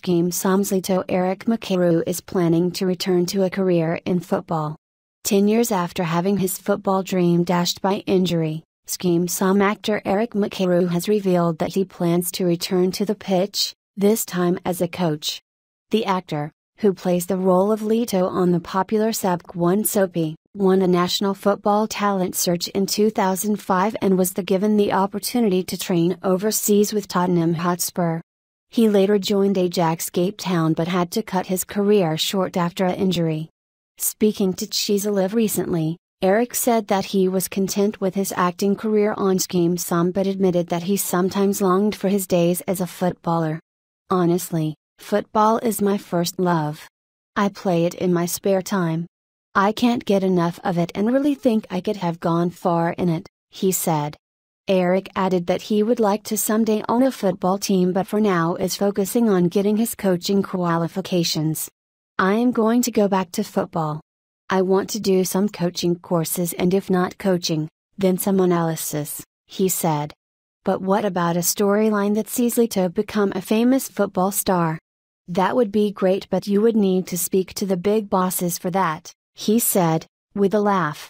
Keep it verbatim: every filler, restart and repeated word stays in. Skeem Saam's Leto Eric Macheru is planning to return to a career in football. Ten years after having his football dream dashed by injury, Skeem Saam actor Eric Macheru has revealed that he plans to return to the pitch, this time as a coach. The actor, who plays the role of Leto on the popular Sub one soapie, won a national football talent search in two thousand five and was the given the opportunity to train overseas with Tottenham Hotspur. He later joined Ajax Cape Town but had to cut his career short after an injury. Speaking to Chiselev recently, Eric said that he was content with his acting career on Skeem Saam but admitted that he sometimes longed for his days as a footballer. "Honestly, football is my first love. I play it in my spare time. I can't get enough of it and really think I could have gone far in it," he said. Eric added that he would like to someday own a football team but for now is focusing on getting his coaching qualifications. "I am going to go back to football. I want to do some coaching courses and if not coaching, then some analysis," he said. "But what about a storyline that sees Leto become a famous football star? That would be great but you would need to speak to the big bosses for that," he said, with a laugh.